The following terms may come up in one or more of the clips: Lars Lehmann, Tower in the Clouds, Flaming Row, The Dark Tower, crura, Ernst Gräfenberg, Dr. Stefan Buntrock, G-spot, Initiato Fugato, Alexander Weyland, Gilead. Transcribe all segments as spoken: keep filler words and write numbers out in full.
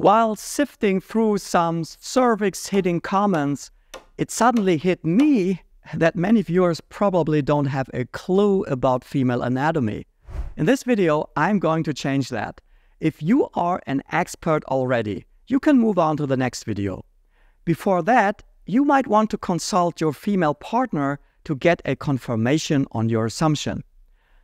While sifting through some cervix-hitting comments, it suddenly hit me that many viewers probably don't have a clue about female anatomy. In this video, I'm going to change that. If you are an expert already, you can move on to the next video. Before that, you might want to consult your female partner to get a confirmation on your assumption.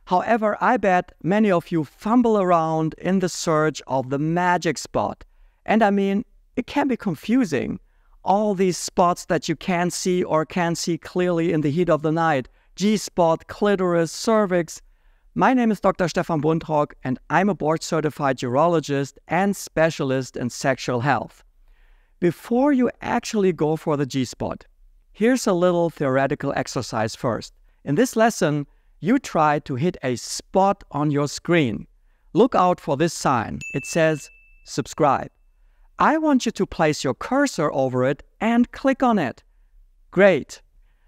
However, I bet many of you fumble around in the search of the magic spot. And I mean, it can be confusing. All these spots that you can't see or can't see clearly in the heat of the night. G-spot, clitoris, cervix. My name is Doctor Stefan Buntrock, and I'm a board-certified urologist and specialist in sexual health. Before you actually go for the G-spot, here's a little theoretical exercise first. In this lesson, you try to hit a spot on your screen. Look out for this sign. It says, subscribe. I want you to place your cursor over it and click on it. Great.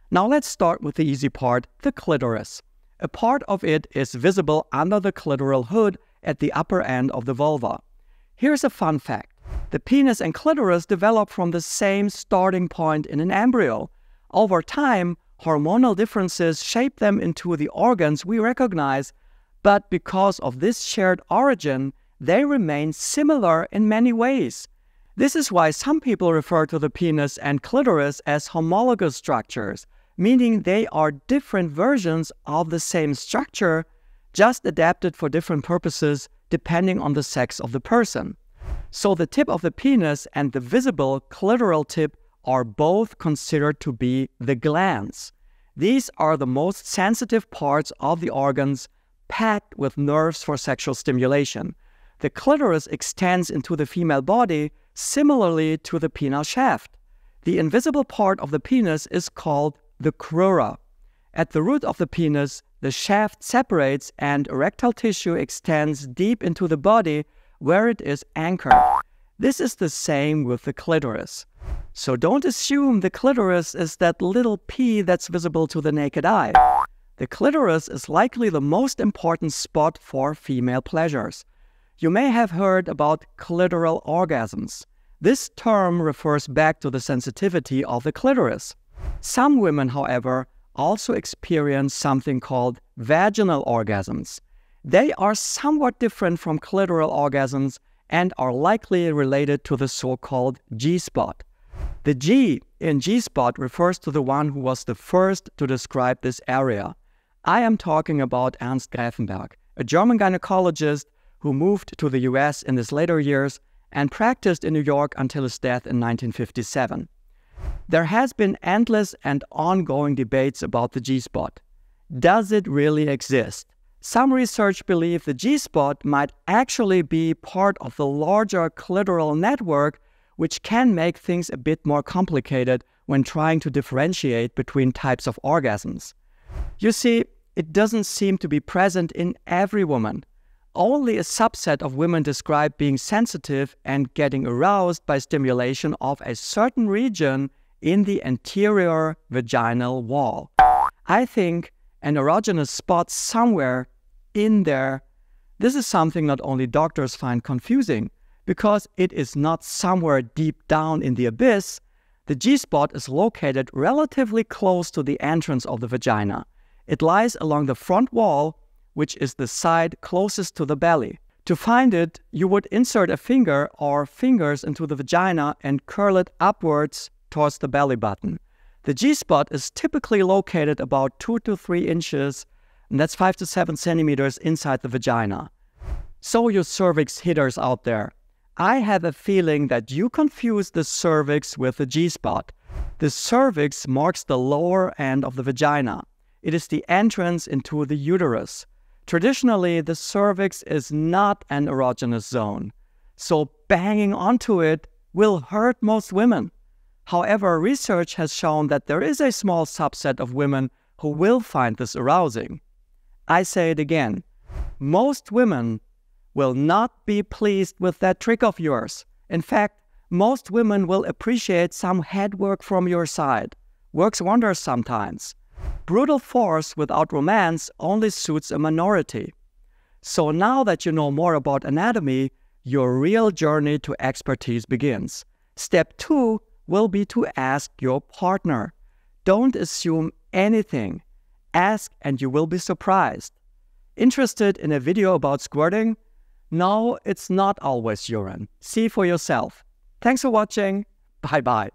Now let's start with the easy part, the clitoris. A part of it is visible under the clitoral hood at the upper end of the vulva. Here's a fun fact. The penis and clitoris develop from the same starting point in an embryo. Over time, hormonal differences shape them into the organs we recognize, but because of this shared origin, they remain similar in many ways. This is why some people refer to the penis and clitoris as homologous structures, meaning they are different versions of the same structure, just adapted for different purposes depending on the sex of the person. So the tip of the penis and the visible clitoral tip are both considered to be the glands. These are the most sensitive parts of the organs, packed with nerves for sexual stimulation. The clitoris extends into the female body similarly to the penile shaft. The invisible part of the penis is called the crura. At the root of the penis, the shaft separates and erectile tissue extends deep into the body where it is anchored. This is the same with the clitoris. So don't assume the clitoris is that little pea that's visible to the naked eye. The clitoris is likely the most important spot for female pleasures. You may have heard about clitoral orgasms. This term refers back to the sensitivity of the clitoris. Some women, however, also experience something called vaginal orgasms. They are somewhat different from clitoral orgasms and are likely related to the so-called G-spot. The G in G-spot refers to the one who was the first to describe this area. I am talking about Ernst Gräfenberg, a German gynecologist who moved to the U S in his later years and practiced in New York until his death in nineteen fifty-seven. There has been endless and ongoing debates about the G-spot. Does it really exist? Some research believe the G-spot might actually be part of the larger clitoral network, which can make things a bit more complicated when trying to differentiate between types of orgasms. You see, it doesn't seem to be present in every woman. Only a subset of women describe being sensitive and getting aroused by stimulation of a certain region in the anterior vaginal wall. I think an erogenous spot somewhere in there. This is something not only doctors find confusing, because it is not somewhere deep down in the abyss. The G-spot is located relatively close to the entrance of the vagina. It lies along the front wall, which is the side closest to the belly. To find it, you would insert a finger or fingers into the vagina and curl it upwards towards the belly button. The G-spot is typically located about two to three inches, and that's five to seven centimeters inside the vagina. So you cervix hitters out there, I have a feeling that you confuse the cervix with the G-spot. The cervix marks the lower end of the vagina. It is the entrance into the uterus. Traditionally, the cervix is not an erogenous zone, so banging onto it will hurt most women. However, research has shown that there is a small subset of women who will find this arousing. I say it again, most women will not be pleased with that trick of yours. In fact, most women will appreciate some head work from your side. Works wonders sometimes. Brutal force without romance only suits a minority. So now that you know more about anatomy, your real journey to expertise begins. Step two will be to ask your partner. Don't assume anything. Ask and you will be surprised. Interested in a video about squirting? No, it's not always urine. See for yourself. Thanks for watching. Bye-bye.